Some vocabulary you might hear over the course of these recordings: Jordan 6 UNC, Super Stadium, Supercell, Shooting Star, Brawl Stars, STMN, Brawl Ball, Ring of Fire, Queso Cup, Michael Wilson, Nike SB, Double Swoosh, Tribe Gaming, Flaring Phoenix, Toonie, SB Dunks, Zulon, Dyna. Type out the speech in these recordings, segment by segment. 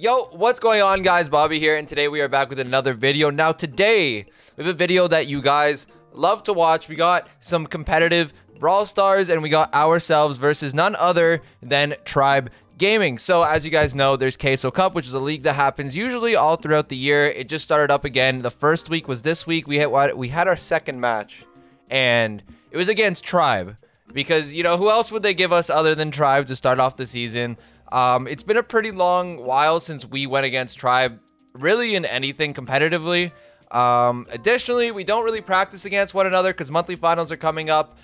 Yo, what's going on, guys? Bobby here, and today we are back with another video. Now today we have a video that you guys love to watch. We got some competitive Brawl Stars and we got ourselves versus none other than Tribe Gaming. So as you guys know, there's Queso Cup, which is a league that happens usually all throughout the year. It just started up again. The first week was this week. We had our second match and it was against Tribe, because you know, who else would they give us other than Tribe to start off the season? It's been a pretty long while since we went against Tribe, really in anything competitively. Additionally, we don't really practice against one another because monthly finals are coming up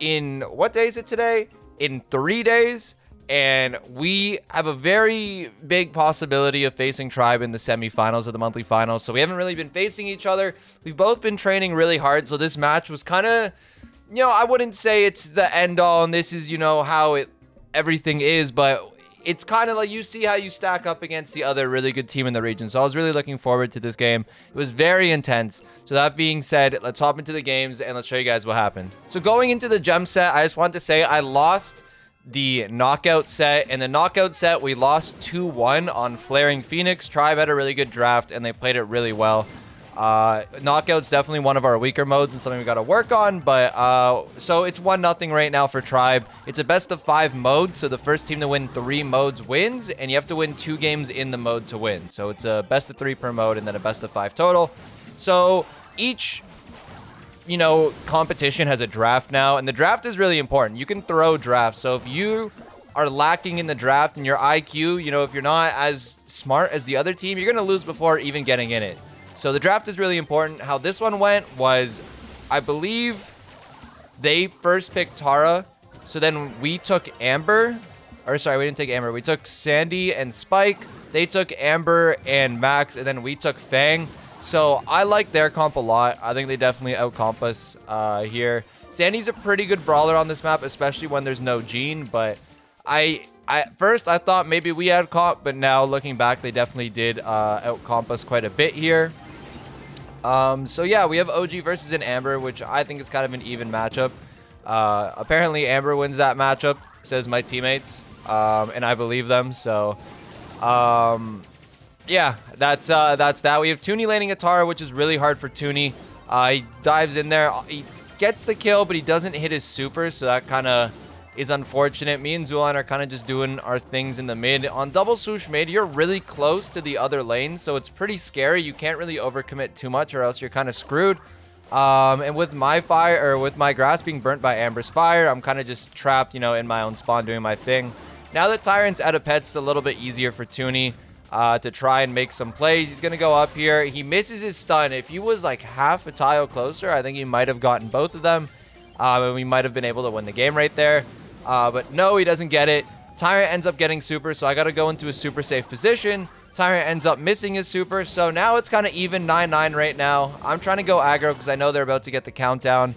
in, what day is it today? In 3 days. And we have a very big possibility of facing Tribe in the semifinals of the monthly finals. So we haven't really been facing each other. We've both been training really hard. So this match was kind of, you know, I wouldn't say it's the end all and this is, you know, how everything is, but it's kind of like you see how you stack up against the other really good team in the region. So I was really looking forward to this game. It was very intense. So that being said, let's hop into the games and let's show you guys what happened. So going into the gem set, I just want to say I lost the knockout set. In the knockout set, we lost 2-1 on Flaring Phoenix. Tribe had a really good draft and they played it really well. Knockout's definitely one of our weaker modes and something we got to work on, but so it's 1-0 right now for Tribe. It's a best of 5 mode, so the first team to win 3 modes wins, and you have to win 2 games in the mode to win. So it's a best of 3 per mode and then a best of 5 total. So each, you know, competition has a draft now, and the draft is really important. You can throw drafts, so if you are lacking in the draft and your IQ, you know, if you're not as smart as the other team, you're going to lose before even getting in it. So the draft is really important. How this one went was, I believe they first picked Tara. So then we took Amber. Or sorry, we didn't take Amber. We took Sandy and Spike. They took Amber and Max. And then we took Fang. So I like their comp a lot. I think they definitely out-comp us here. Sandy's a pretty good brawler on this map, especially when there's no Jean. But at first, I thought maybe we had comp. But now looking back, they definitely did out-comp us quite a bit here. So yeah, we have OG versus an Amber, which I think is kind of an even matchup. Apparently Amber wins that matchup, says my teammates, and I believe them. So yeah, that's that. We have Toonie landing a Tara, which is really hard for Toonie. He dives in there, he gets the kill, but he doesn't hit his super, so that kind of is unfortunate. Me and Zulon are kind of just doing our things in the mid. On Double Swoosh mid, you're really close to the other lane, so it's pretty scary. You can't really overcommit too much or else you're kind of screwed. And with my fire, or with my grass being burnt by Amber's fire, I'm kind of just trapped, you know, in my own spawn doing my thing. Now that Tyrant's out of pets, it's a little bit easier for Toonie to try and make some plays. He's going to go up here. He misses his stun. If he was like half a tile closer, I think he might have gotten both of them. And we might have been able to win the game right there. But no, he doesn't get it. Tyrant ends up getting super, so I got to go into a super safe position. Tyrant ends up missing his super, so now it's kind of even 9-9 right now. I'm trying to go aggro because I know they're about to get the countdown.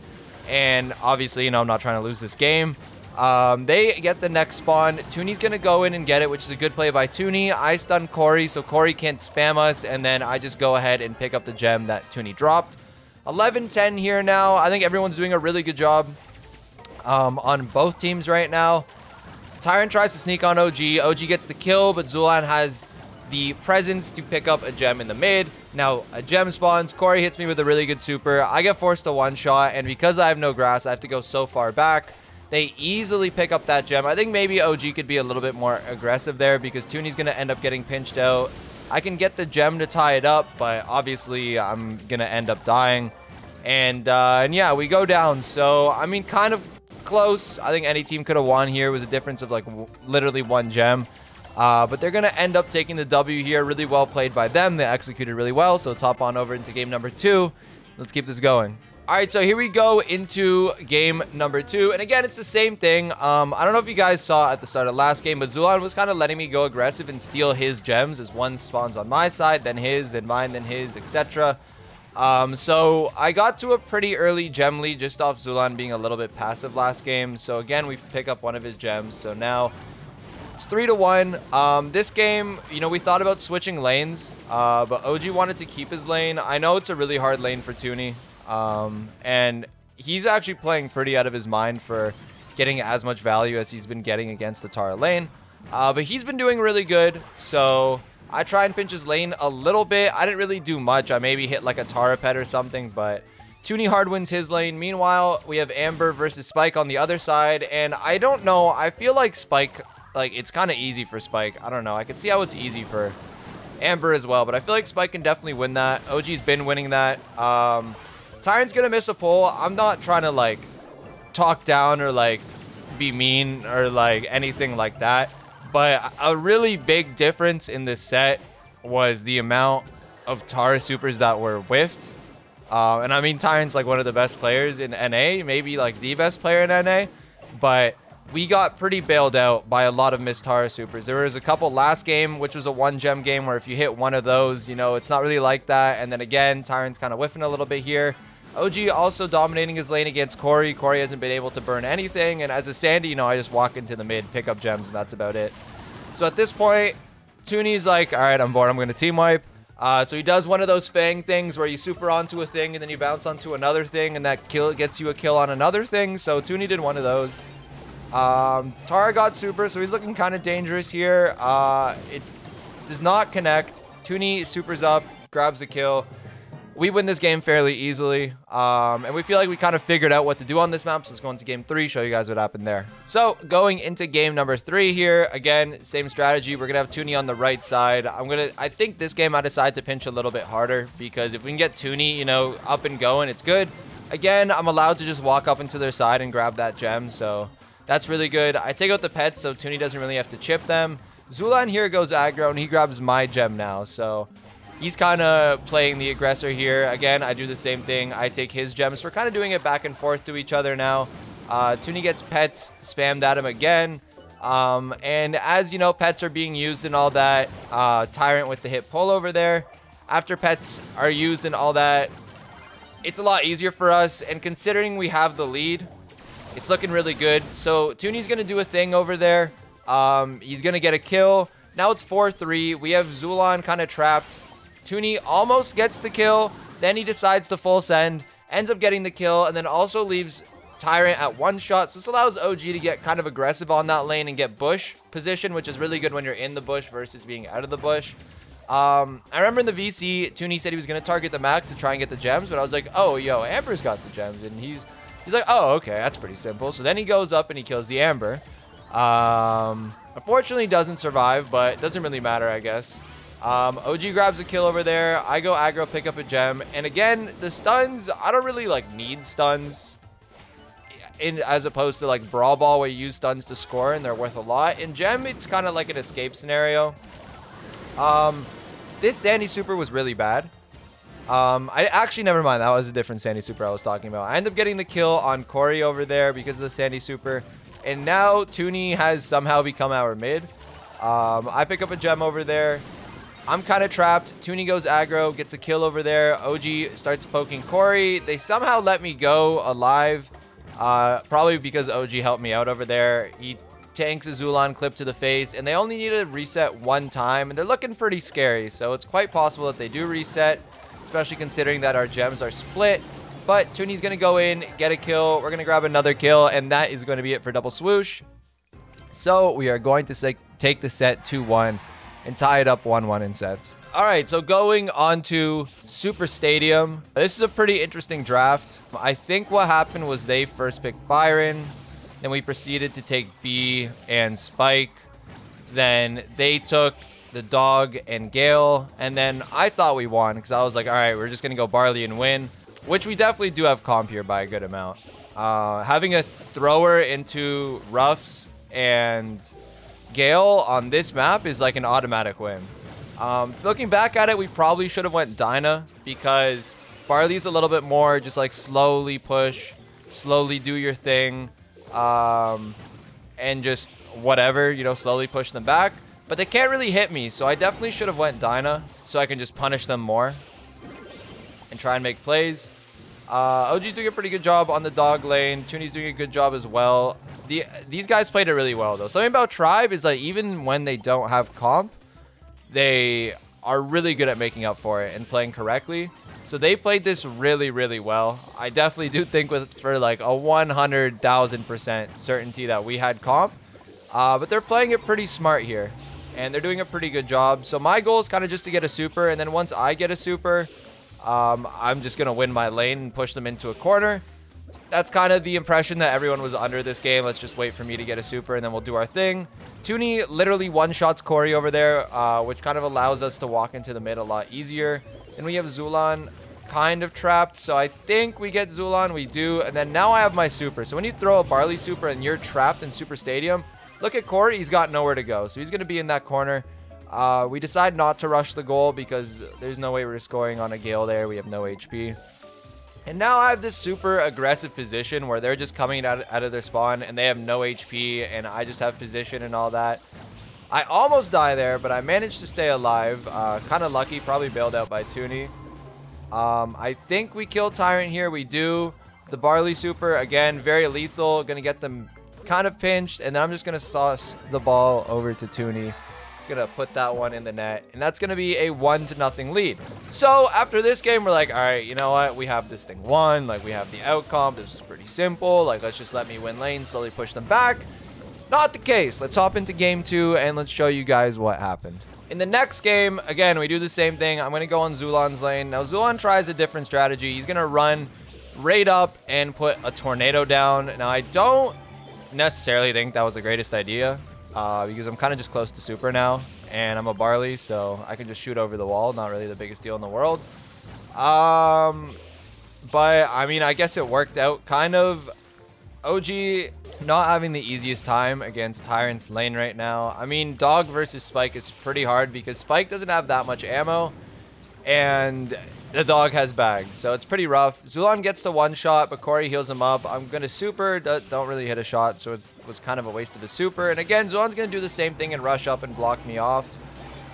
And obviously, you know, I'm not trying to lose this game. They get the next spawn. Toonie's going to go in and get it, which is a good play by Toonie. I stun Corey, so Corey can't spam us. And then I just go ahead and pick up the gem that Toonie dropped. 11-10 here now. I think everyone's doing a really good job on both teams right now. Tyrant tries to sneak on OG. OG gets the kill, but Zulon has the presence to pick up a gem in the mid. Now, a gem spawns. Corey hits me with a really good super. I get forced to one-shot, and because I have no grass, I have to go so far back. They easily pick up that gem. I think maybe OG could be a little bit more aggressive there because Toonie's going to end up getting pinched out. I can get the gem to tie it up, but obviously I'm going to end up dying. And yeah, we go down. So, I mean, kind of close. I think any team could have won here. It was a difference of like literally one gem. But they're going to end up taking the W here. Really well played by them. They executed really well. So, let's hop on over into game number 2. Let's keep this going. All right, so here we go into game number 2. And again, it's the same thing. I don't know if you guys saw at the start of last game, but Zulon was kind of letting me go aggressive and steal his gems as one spawns on my side, then his, then mine, then his, etc. So I got to a pretty early gem lead just off Zulon being a little bit passive last game. So again, we pick up one of his gems. So now it's 3-1. This game, you know, we thought about switching lanes, but OG wanted to keep his lane. I know it's a really hard lane for Toonie. And he's actually playing pretty out of his mind for getting as much value as he's been getting against the Tara lane. But he's been doing really good. So I try and pinch his lane a little bit. I didn't really do much. I maybe hit like a Tara Pet or something, but Toonie hard wins his lane. Meanwhile, we have Amber versus Spike on the other side, and I don't know. I feel like Spike, like it's kind of easy for Spike. I don't know. I can see how it's easy for Amber as well, but I feel like Spike can definitely win that. OG's been winning that. Tyron's gonna miss a pull. I'm not trying to like talk down or like be mean or like anything like that, but a really big difference in this set was the amount of Tara supers that were whiffed. And I mean, Tyron's like one of the best players in NA, maybe like the best player in NA, but we got pretty bailed out by a lot of missed Tara supers. There was a couple last game, which was a one gem game where if you hit one of those, you know, it's not really like that. And then again, Tyron's kind of whiffing a little bit here. OG also dominating his lane against Corey. Corey hasn't been able to burn anything. And as a Sandy, you know, I just walk into the mid, pick up gems, and that's about it. So at this point, Toonie's like, all right, I'm bored. I'm going to team wipe. So he does one of those Fang things where you super onto a thing and then you bounce onto another thing and that kill gets you a kill on another thing. So Toonie did one of those. Tara got super, so he's looking kind of dangerous here. It does not connect. Toonie supers up, grabs a kill. We win this game fairly easily, and we feel like we kind of figured out what to do on this map, so let's go into game 3, show you guys what happened there. So, going into game number 3 here, again, same strategy. We're going to have Toonie on the right side. I think this game I decided to pinch a little bit harder, because if we can get Toonie, you know, up and going, it's good. Again, I'm allowed to just walk up into their side and grab that gem, so that's really good. I take out the pets, so Toonie doesn't really have to chip them. Zulan here goes aggro, and he grabs my gem now, so he's kind of playing the aggressor here. Again, I do the same thing. I take his gems. We're kind of doing it back and forth to each other now. Toonie gets pets spammed at him again. And as you know, pets are being used and all that. Tyrant with the hit pull over there. After pets are used and all that, it's a lot easier for us. And considering we have the lead, it's looking really good. So Toonie's going to do a thing over there. He's going to get a kill. Now it's 4-3. We have Zulon kind of trapped. Toonie almost gets the kill, then he decides to full send, ends up getting the kill, and then also leaves Tyrant at one shot. So this allows OG to get kind of aggressive on that lane and get bush position, which is really good when you're in the bush versus being out of the bush. I remember in the VC, Toonie said he was going to target the max to try and get the gems, but I was like, oh, yo, Amber's got the gems, and he's like, oh, okay, that's pretty simple. So then he goes up and he kills the Amber. Unfortunately, doesn't survive, but it doesn't really matter, I guess. OG grabs a kill over there. I go aggro, pick up a gem. And again, the stuns, I don't really like need stuns as opposed to like Brawl Ball where you use stuns to score and they're worth a lot. In gem, it's kind of like an escape scenario. This Sandy super was really bad. I actually, never mind. That was a different Sandy super I was talking about. I end up getting the kill on Corey over there because of the Sandy super. And now Toonie has somehow become our mid. I pick up a gem over there. I'm kind of trapped. Toonie goes aggro, gets a kill over there. OG starts poking Corey. They somehow let me go alive. Probably because OG helped me out over there. He tanks a Zulon clip to the face, and they only need to reset one time, and they're looking pretty scary. So it's quite possible that they do reset, especially considering that our gems are split. But Toonie's going to go in, get a kill. We're going to grab another kill, and that is going to be it for Double Swoosh. So we are going to take the set 2-1. And tie it up 1-1 in sets. All right, so going on to Super Stadium. This is a pretty interesting draft. I think what happened was they first picked Byron. Then we proceeded to take B and Spike. Then they took the Dog and Gale. And then I thought we won because I was like, all right, we're just going to go Barley and win. Which we definitely do have comp here by a good amount. Having a thrower into Ruffs and Gale on this map is like an automatic win. Looking back at it, we probably should have went Dyna because Barley's a little bit more just like slowly push, slowly do your thing, and just whatever, you know, slowly push them back. But they can't really hit me, so I definitely should have went Dyna so I can just punish them more and try and make plays. OG's doing a pretty good job on the Dog lane. Toonie's doing a good job as well. These guys played it really well, though. Something about Tribe is like even when they don't have comp, they are really good at making up for it and playing correctly. So they played this really, really well. I definitely do think for like a 100,000% certainty that we had comp. But they're playing it pretty smart here. and they're doing a pretty good job. So my goal is kind of just to get a super, and then once I get a super, I'm just going to win my lane and push them into a corner. That's kind of the impression that everyone was under this game. Let's just wait for me to get a super, and then we'll do our thing. Toonie literally one-shots Corey over there, which kind of allows us to walk into the mid a lot easier. And we have Zulon kind of trapped, so I think we get Zulon. We do, and then now I have my super. So when you throw a Barley super and you're trapped in Super Stadium, look at Corey. He's got nowhere to go, so he's going to be in that corner. We decide not to rush the goal because there's no way we're scoring on a Gale there. We have no HP. And now I have this super aggressive position where they're just coming out of their spawn and they have no HP, and I just have position and all that. I almost die there, but I managed to stay alive. Kind of lucky, probably bailed out by Toonie. I think we kill Tyrant here. We do. The Barley super, again, very lethal. Going to get them kind of pinched, and then I'm just going to sauce the ball over to Toonie. Gonna put that one in the net, and that's gonna be a 1-0 lead. So after this game, we're like, all right, you know what, we have this thing won, like we have the outcome, this is pretty simple, like let's just let me win lane, slowly push them back. Not the case. Let's hop into game two and let's show you guys what happened. In the next game, again, we do the same thing. I'm gonna go on Zulon's lane. Now Zulon tries a different strategy. He's gonna run raid up and put a tornado down. Now I don't necessarily think that was the greatest idea, because I'm kind of just close to super now, and I'm a Barley, so I can just shoot over the wall. Not really the biggest deal in the world. But, I mean, I guess it worked out kind of. OG not having the easiest time against Tyrant's lane right now. I mean, Dog versus Spike is pretty hard because Spike doesn't have that much ammo, and the Dog has bags, so it's pretty rough. Zulon gets the one shot, but Corey heals him up. I'm gonna super, don't really hit a shot, so it was kind of a waste of a super. And again, Zulon's gonna do the same thing and rush up and block me off.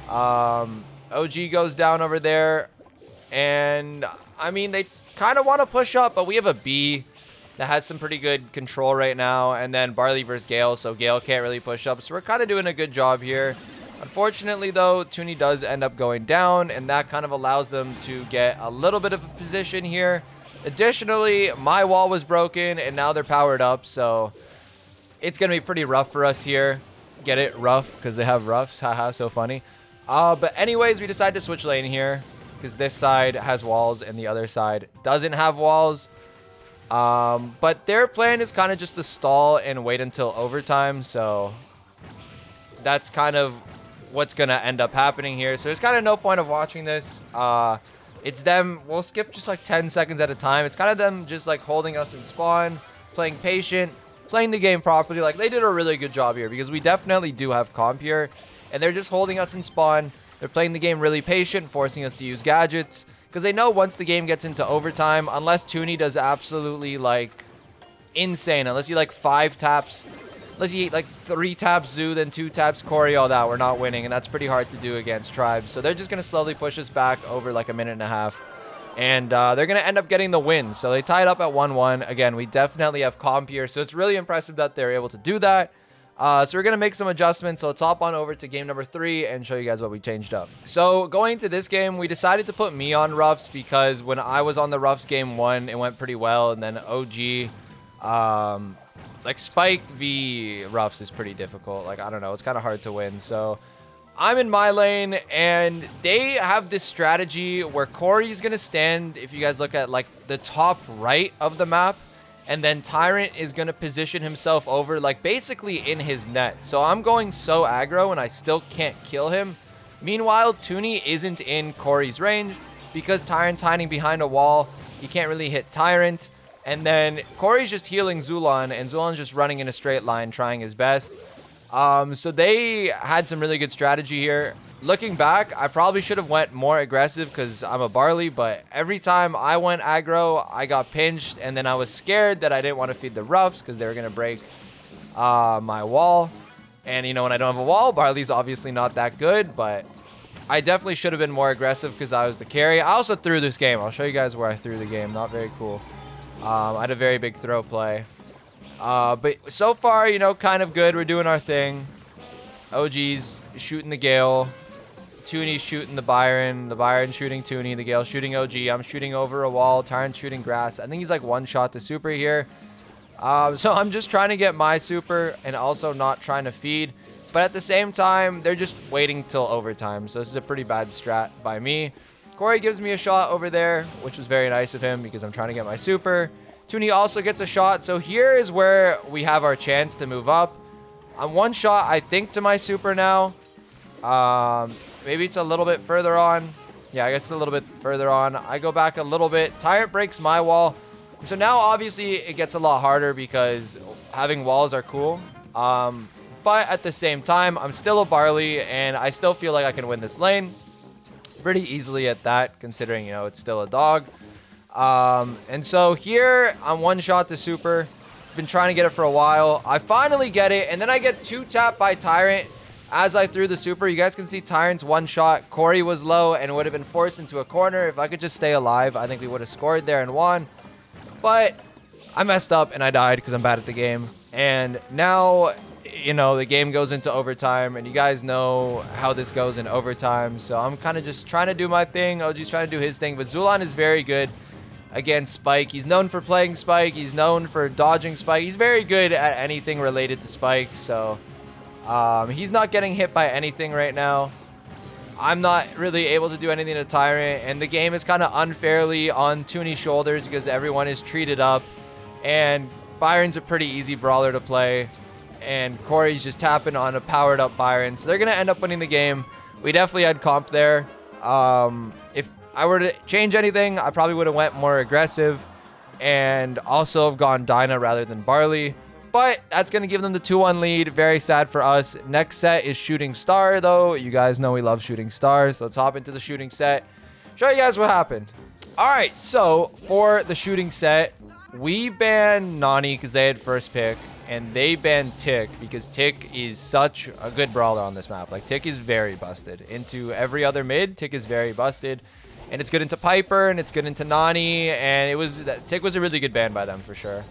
OG goes down over there, and I mean, they kind of want to push up, but we have a B that has some pretty good control right now, and then Barley versus Gale, so Gale can't really push up, so we're kind of doing a good job here. Unfortunately, though, Toonie does end up going down, and that kind of allows them to get a little bit of a position here. Additionally, my wall was broken, and now they're powered up, so it's going to be pretty rough for us here. Get it? Rough, because they have roughs. Haha, so funny. But anyways, we decide to switch lane here, because this side has walls, and the other side doesn't have walls. But their plan is kind of just to stall and wait until overtime, so that's kind of what's gonna end up happening here. So there's kind of no point of watching this. It's them, we'll skip just like 10 seconds at a time. It's kind of them just like holding us in spawn, playing patient, playing the game properly. Like, they did a really good job here because we definitely do have comp here, and they're just holding us in spawn. They're playing the game really patient, forcing us to use gadgets because they know once the game gets into overtime, unless Toonie does absolutely like insane, unless he like 5 taps, unless you eat like 3 taps Zoo, then 2 taps Corey, all that, we're not winning, and that's pretty hard to do against Tribe. So they're just going to slowly push us back over like a minute and a half, and they're going to end up getting the win. So they tie it up at 1-1. Again, we definitely have comp here, so it's really impressive that they're able to do that. So we're going to make some adjustments. So let's hop on over to game number 3 and show you guys what we changed up. So going into this game, we decided to put me on Ruffs because when I was on the Ruffs game 1, it went pretty well, and then OG... like, Spike v. Ruffs is pretty difficult. Like, I don't know. It's kind of hard to win. So, I'm in my lane, and they have this strategy where Corey's going to stand, if you guys look at, like, the top right of the map. And then Tyrant is going to position himself over, like, basically in his net. So, I'm going so aggro, and I still can't kill him. Meanwhile, Toonie isn't in Corey's range because Tyrant's hiding behind a wall. He can't really hit Tyrant. And then Corey's just healing Zulon, and Zulon's just running in a straight line, trying his best. So they had some really good strategy here. Looking back, I probably should have went more aggressive because I'm a Barley, but every time I went aggro, I got pinched, and then I was scared that I didn't want to feed the Ruffs because they were going to break my wall. And, you know, when I don't have a wall, Barley's obviously not that good, but I definitely should have been more aggressive because I was the carry. I also threw this game. I'll show you guys where I threw the game. Not very cool. I had a very big throw play. But so far, you know, kind of good. We're doing our thing. OG's shooting the Gale. Toonie's shooting the Byron. The Byron shooting Toonie. The Gale shooting OG. I'm shooting over a wall. Tyrant shooting grass. I think he's like one shot to super here. So I'm just trying to get my super and also not trying to feed. But at the same time, they're just waiting till overtime. So this is a pretty bad strat by me. Corey gives me a shot over there, which was very nice of him because I'm trying to get my super. Toonie also gets a shot. So here is where we have our chance to move up. I'm one shot, I think, to my super now. Maybe it's a little bit further on. Yeah, I guess it's a little bit further on. I go back a little bit. Tyrant breaks my wall. So now, obviously, it gets a lot harder because having walls are cool. But at the same time, I'm still a Barley, and I still feel like I can win this lane pretty easily at that, considering, you know, it's still a dog. And so here, I'm one shot to super. Been trying to get it for a while. I finally get it, and then I get two tapped by Tyrant as I threw the super. You guys can see Tyrant's one shot. Corey was low and would have been forced into a corner. If I could just stay alive, I think we would have scored there and won. But I messed up and I died because I'm bad at the game. And now, you know, the game goes into overtime, and you guys know how this goes in overtime. So I'm kind of just trying to do my thing. OG's trying to do his thing, but Zulon is very good against Spike. He's known for playing Spike. He's known for dodging Spike. He's very good at anything related to Spike. So he's not getting hit by anything right now. I'm not really able to do anything to Tyrant, and the game is kind of unfairly on Toonie's shoulders because everyone is treated up, and Byron's a pretty easy brawler to play, and Corey's just tapping on a powered up Byron. So they're going to end up winning the game. We definitely had comp there. If I were to change anything, I probably would have went more aggressive and also have gone Dyna rather than Barley. But that's going to give them the 2-1 lead. Very sad for us. Next set is Shooting Star, though. You guys know we love Shooting Star. So let's hop into the shooting set. Show you guys what happened. All right. So for the shooting set, we banned Nani because they had first pick. And they banned Tick because Tick is such a good brawler on this map. Like, Tick is very busted. Into every other mid, Tick is very busted. And it's good into Piper, and it's good into Nani. And it was Tick was a really good ban by them for sure.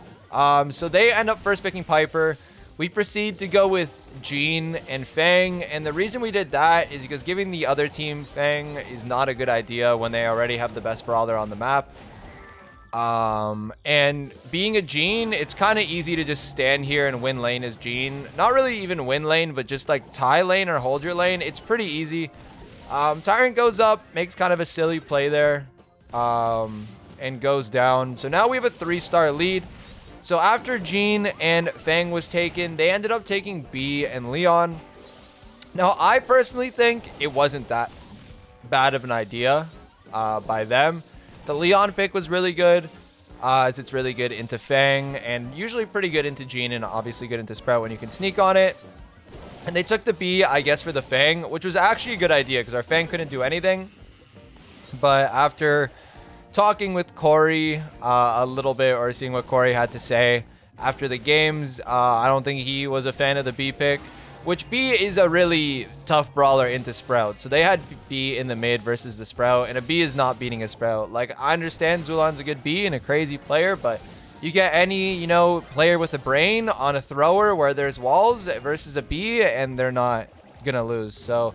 So they end up first picking Piper. We proceed to go with Jean and Fang, and the reason we did that is because giving the other team Fang is not a good idea when they already have the best brawler on the map. And being a Jean, it's kind of easy to just stand here and win lane as Jean. Not really even win lane, but just like tie lane or hold your lane. It's pretty easy. Tyrant goes up, makes kind of a silly play there, and goes down. So now we have a 3-star lead. So after Jean and Fang was taken, they ended up taking B and Leon. Now, I personally think it wasn't that bad of an idea by them. The Leon pick was really good, as it's really good into Fang and usually pretty good into Jean, and obviously good into Sprout when you can sneak on it. And they took the B, I guess, for the Fang, which was actually a good idea because our Fang couldn't do anything. But after talking with Corey a little bit, or seeing what Corey had to say after the games, I don't think he was a fan of the B pick, which B is a really tough brawler into Sprout. So they had B in the mid versus the Sprout, and a B is not beating a Sprout. Like, I understand Zulon's a good B and a crazy player, but you get any, you know, player with a brain on a thrower where there's walls versus a B, and they're not gonna lose. So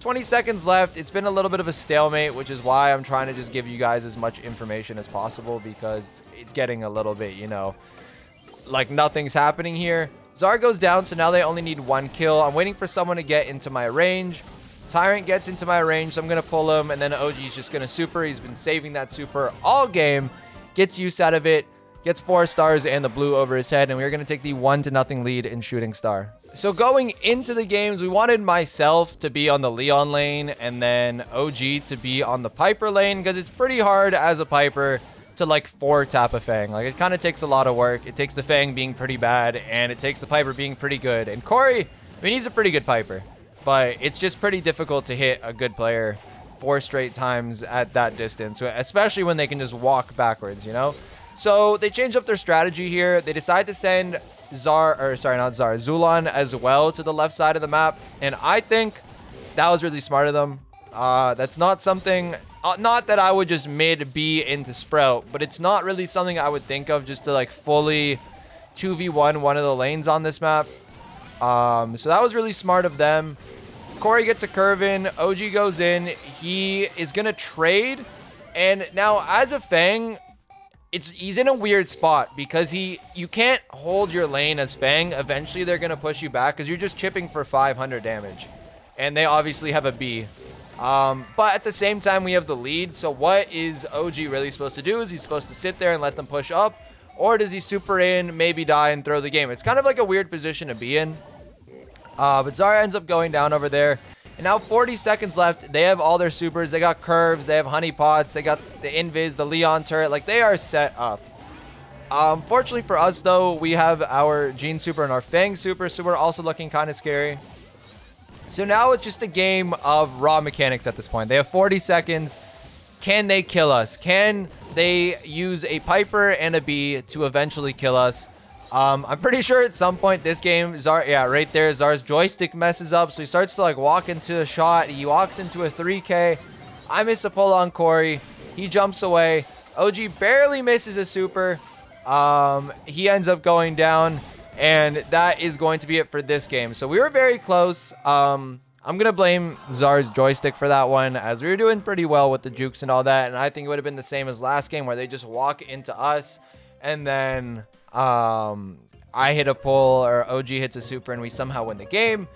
20 seconds left. It's been a little bit of a stalemate, which is why I'm trying to just give you guys as much information as possible, because it's getting a little bit, you know, like nothing's happening here. Zar goes down, so now they only need one kill. I'm waiting for someone to get into my range. Tyrant gets into my range, so I'm going to pull him, and then OG's just going to super. He's been saving that super all game. Gets use out of it. Gets 4 stars and the blue over his head, and we are going to take the 1-0 lead in Shooting Star. So going into the games, we wanted myself to be on the Leon lane and then OG to be on the Piper lane, because it's pretty hard as a Piper to like 4-tap a Fang. Like, it kind of takes a lot of work. It takes the Fang being pretty bad, and it takes the Piper being pretty good. And Corey, I mean, he's a pretty good Piper, but it's just pretty difficult to hit a good player 4 straight times at that distance, especially when they can just walk backwards, you know? So they change up their strategy here. They decide to send Zulon as well to the left side of the map. And I think that was really smart of them. That's not something, not that I would just mid B into Sprout, but it's not really something I would think of just to like fully 2v1 one of the lanes on this map. So that was really smart of them. Corey gets a curve in. OG goes in. He is going to trade. And now as a Fang, he's in a weird spot because you can't hold your lane as Fang. Eventually they're gonna push you back because you're just chipping for 500 damage, and they obviously have a B. But at the same time, we have the lead. So what is OG really supposed to do? Is he supposed to sit there and let them push up? Or does he super in, maybe die, and throw the game? It's kind of like a weird position to be in. But Zara ends up going down over there. And now 40 seconds left. They have all their supers. They got curves. They have honey pots. They got the invis, the Leon turret. Like, they are set up. Fortunately for us, though, we have our Jean super and our Fang super. So we're also looking kind of scary. So now it's just a game of raw mechanics at this point. They have 40 seconds. Can they kill us? Can they use a Piper and a Bee to eventually kill us? I'm pretty sure at some point this game, Zara, yeah, right there, Zara's joystick messes up. So he starts to like walk into a shot. He walks into a 3K. I miss a pull on Corey. He jumps away. OG barely misses a super. He ends up going down. And that is going to be it for this game. So we were very close. I'm going to blame Zara's joystick for that one, as we were doing pretty well with the jukes and all that. And I think it would have been the same as last game where they just walk into us. And then I hit a pull, or OG hits a super, and we somehow win the game.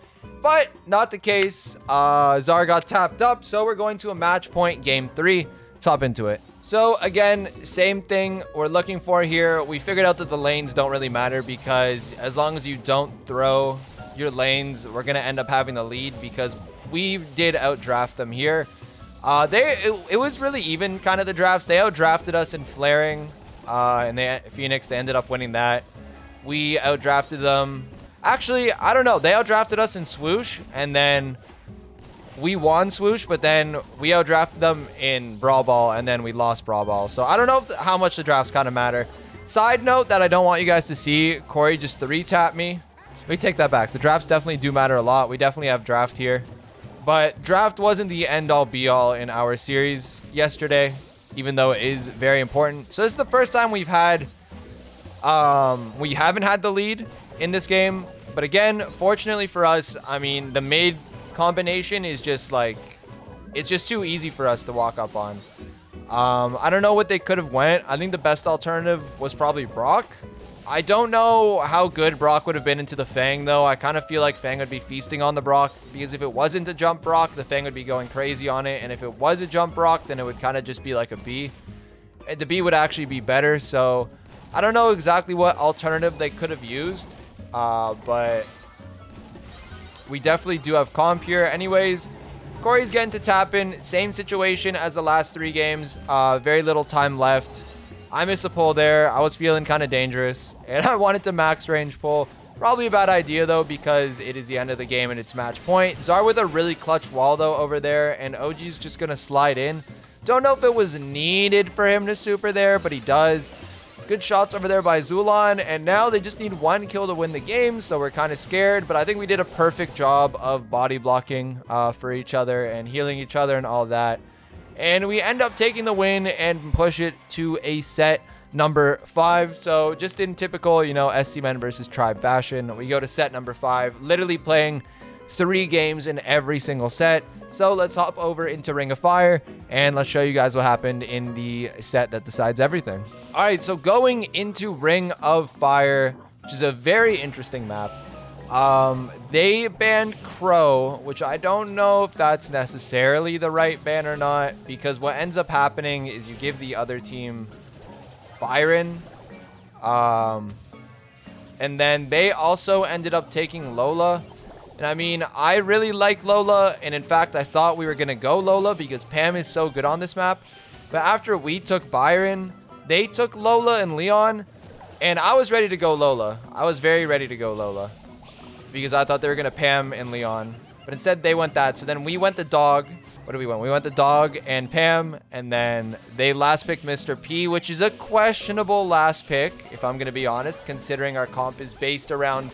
But not the case. Zara got tapped up. So we're going to a match point game 3. Let's hop into it. So again, same thing we're looking for here. We figured out that the lanes don't really matter because as long as you don't throw your lanes, we're going to end up having the lead because we did outdraft them here. It was really even kind of the drafts. They outdrafted us in flaring and Phoenix. They ended up winning that. We outdrafted them. Actually, I don't know. They outdrafted us in swoosh and then we won swoosh, but then we outdrafted them in Brawl Ball, and then we lost Brawl Ball. So I don't know how much the drafts kind of matter. Side note that I don't want you guys to see, Corey just 3-tapped me. We take that back. The drafts definitely do matter a lot. We definitely have draft here. But draft wasn't the end-all be-all in our series yesterday, even though it is very important. So this is the first time we've had... we haven't had the lead in this game. But again, fortunately for us, I mean, the mid combination is just like, it's just too easy for us to walk up on. I don't know what they could have went. I think the best alternative was probably Brock. I don't know how good Brock would have been into the Fang though. I kind of feel like Fang would be feasting on the Brock, because if it wasn't a jump Brock, the Fang would be going crazy on it, and if it was a jump Brock, then it would kind of just be like a B, and the B would actually be better. So I don't know exactly what alternative they could have used, but we definitely do have comp here. Anyways, Corey's getting to tap in. Same situation as the last 3 games. Very little time left. I missed a pull there. I was feeling kind of dangerous, and I wanted to max range pull. Probably a bad idea, though, because it is the end of the game and it's match point. Zara with a really clutch wall, though, over there, and OG's just going to slide in. Don't know if it was needed for him to super there, but he does. Good shots over there by Zulon, and now they just need 1 kill to win the game, so we're kind of scared, but I think we did a perfect job of body blocking for each other and healing each other and all that. And we end up taking the win and push it to a set number 5. So just in typical, you know, STMN versus Tribe fashion, we go to set number 5, literally playing 3 games in every single set. So let's hop over into Ring of Fire and let's show you guys what happened in the set that decides everything. All right, so going into Ring of Fire, which is a very interesting map. They banned Crow, which I don't know if that's necessarily the right ban or not, because what ends up happening is you give the other team Byron. And then they also ended up taking Lola. And I mean, I really like Lola, and in fact, I thought we were going to go Lola because Pam is so good on this map. But after we took Byron, they took Lola and Leon, and I was ready to go Lola. I was very ready to go Lola because I thought they were going to Pam and Leon. But instead, they went that. So then we went the dog. What did we want? We went the dog and Pam, and then they last picked Mr. P, which is a questionable last pick, if I'm going to be honest, considering our comp is based around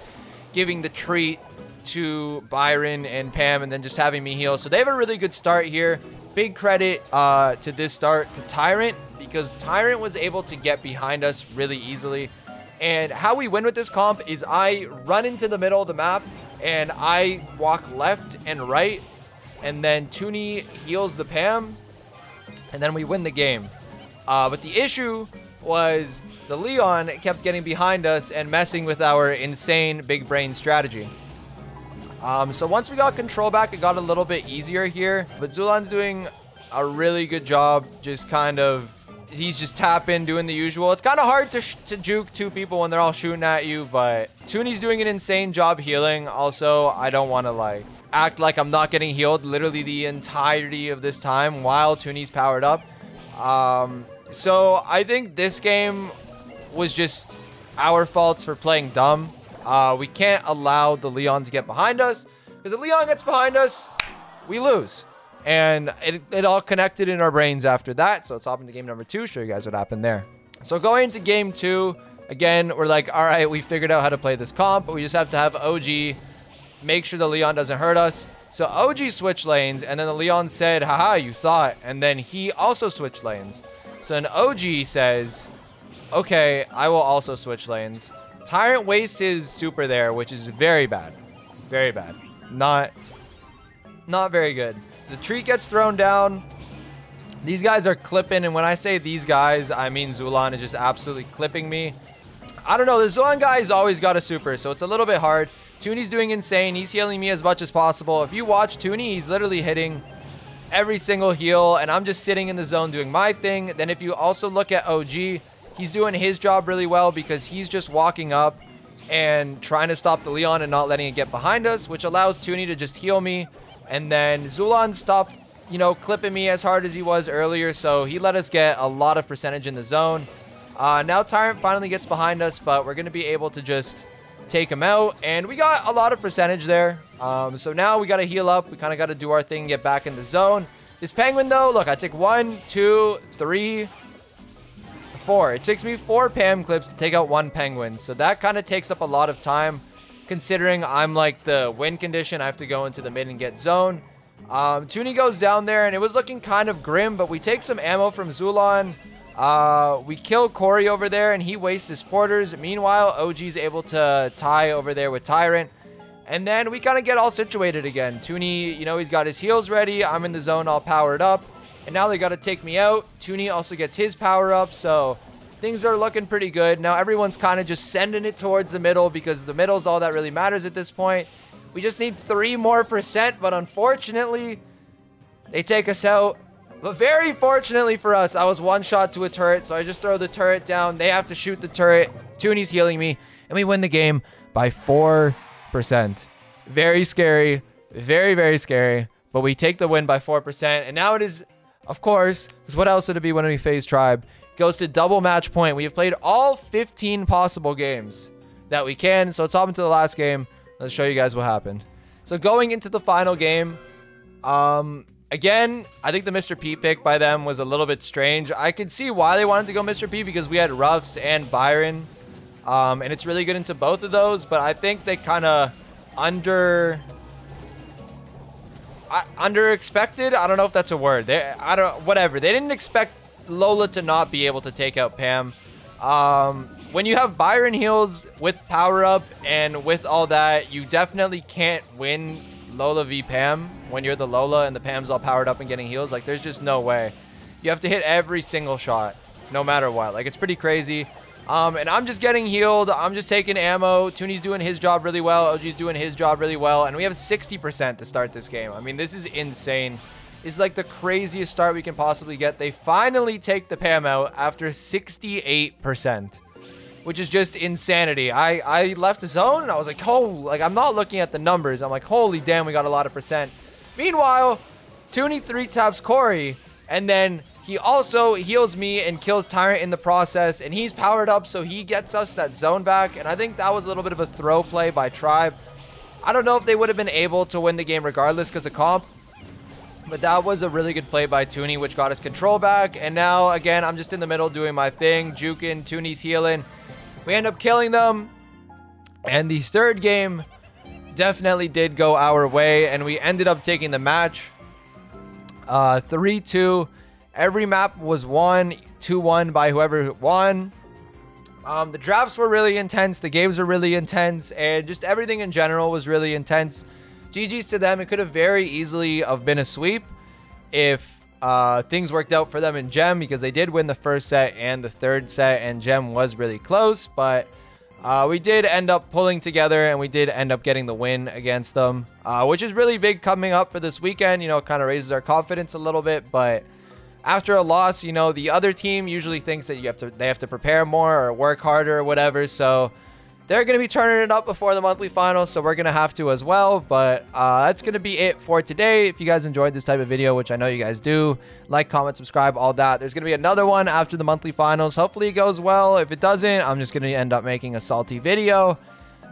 giving the treat to Byron and Pam and then just having me heal. So they have a really good start here. Big credit to this start to Tyrant, because Tyrant was able to get behind us really easily. And how we win with this comp is I run into the middle of the map and I walk left and right, and then Toonie heals the Pam, and then we win the game. But the issue was the Leon kept getting behind us and messing with our insane big brain strategy. So once we got control back, it got a little bit easier here. But Zulon's doing a really good job, just kind of, he's just tapping, doing the usual. It's kind of hard to juke two people when they're all shooting at you, but Toonie's doing an insane job healing. Also, I don't want to like act like I'm not getting healed literally the entirety of this time while Toonie's powered up. So I think this game was just our faults for playing dumb. We can't allow the Leon to get behind us, because if Leon gets behind us, we lose. And it all connected in our brains after that. So let's hop into game number two, show you guys what happened there. So going into game two, again, we're like, all right, we figured out how to play this comp, but we just have to have OG make sure the Leon doesn't hurt us. So OG switched lanes, and then the Leon said, haha, you thought. And then he also switched lanes. So then OG says, okay, I will also switch lanes. Tyrant wastes his super there, which is very bad. Very bad. Not very good. The tree gets thrown down. These guys are clipping, and when I say these guys, I mean Zulon is just absolutely clipping me. I don't know, the Zulon guy's always got a super, so it's a little bit hard. Toonie's doing insane. He's healing me as much as possible. If you watch Toonie, he's literally hitting every single heal, and I'm just sitting in the zone doing my thing. Then if you also look at OG, he's doing his job really well because he's just walking up and trying to stop the Leon and not letting it get behind us, which allows Toonie to just heal me. And then Zulon stopped, you know, clipping me as hard as he was earlier, so he let us get a lot of percentage in the zone. Now Tyrant finally gets behind us, but we're going to be able to just take him out, and we got a lot of percentage there. So now we got to heal up. We kind of got to do our thing, get back in the zone. This penguin though, look, I took 1, 2, 3, 4. It takes me 4 Pam clips to take out 1 penguin, so that kind of takes up a lot of time considering I'm like the win condition. I have to go into the mid and get zone. Toonie goes down there, and it was looking kind of grim, but we take some ammo from Zulon. We kill Corey over there, and he wastes his porters. Meanwhile, OG's able to tie over there with Tyrant. And then we kind of get all situated again. Toonie, you know, he's got his heals ready. I'm in the zone all powered up. And now they got to take me out. Toonie also gets his power up, so things are looking pretty good. Now everyone's kind of just sending it towards the middle because the middle's all that really matters at this point. We just need 3 more percent, but unfortunately, they take us out. But very fortunately for us, I was 1-shot to a turret, so I just throw the turret down. They have to shoot the turret. Toonie's healing me, and we win the game by 4%. Very scary. Very, very scary. But we take the win by 4%. And now it is, of course, because what else would it be when we face Tribe? Goes to double match point. We have played all 15 possible games that we can. So let's hop into the last game. Let's show you guys what happened. So going into the final game, again, I think the Mr. P pick by them was a little bit strange. I could see why they wanted to go Mr. P because we had Ruffs and Byron. And it's really good into both of those. But I think they kind of under-expected. I don't know if that's a word. Whatever. They didn't expect Lola to not be able to take out Pam. When you have Byron heals with power-up and with all that, you definitely can't win Lola v Pam when you're the Lola and the Pam's all powered up and getting heals. Like, there's just no way. You have to hit every single shot no matter what. Like, it's pretty crazy. And I'm just getting healed. I'm just taking ammo. Toonie's doing his job really well. OG's doing his job really well. And we have 60% to start this game. I mean, this is insane. It's like the craziest start we can possibly get. They finally take the Pam out after 68%, which is just insanity. I left the zone, and I was like, oh, like, I'm not looking at the numbers. I'm like, holy damn, we got a lot of percent. Meanwhile, Toonie 3-taps Corey, and then he also heals me and kills Tyrant in the process, and he's powered up, so he gets us that zone back, and I think that was a little bit of a throw play by Tribe. I don't know if they would have been able to win the game regardless because of comp, but that was a really good play by Toonie, which got his control back, and now, again, I'm just in the middle doing my thing, juking, Toonie's healing. We end up killing them, and the third game definitely did go our way, and we ended up taking the match 3-2. Every map was won 2-1 by whoever won. The drafts were really intense, the games were really intense, and just everything in general was really intense. GG's to them. It could have very easily have been a sweep if things worked out for them in Gem because they did win the first set and the third set, and Gem was really close, but we did end up pulling together and we did end up getting the win against them, which is really big coming up for this weekend. You know, it kind of raises our confidence a little bit, but after a loss, you know, the other team usually thinks that they have to prepare more or work harder or whatever, so they're going to be turning it up before the monthly finals, so we're going to have to as well. But that's going to be it for today. If you guys enjoyed this type of video, which I know you guys do, like, comment, subscribe, all that. There's going to be another one after the monthly finals. Hopefully it goes well. If it doesn't, I'm just going to end up making a salty video.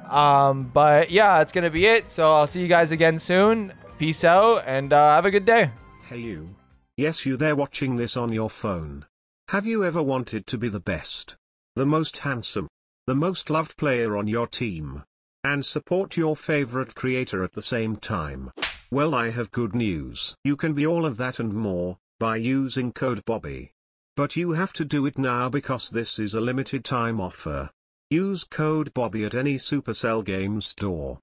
But yeah, that's going to be it. So I'll see you guys again soon. Peace out and have a good day. Hey you. Yes, you there watching this on your phone. Have you ever wanted to be the best, the most handsome, the most loved player on your team, and support your favorite creator at the same time? Well, I have good news. You can be all of that and more by using code Bobby. But you have to do it now because this is a limited time offer. Use code Bobby at any Supercell game store.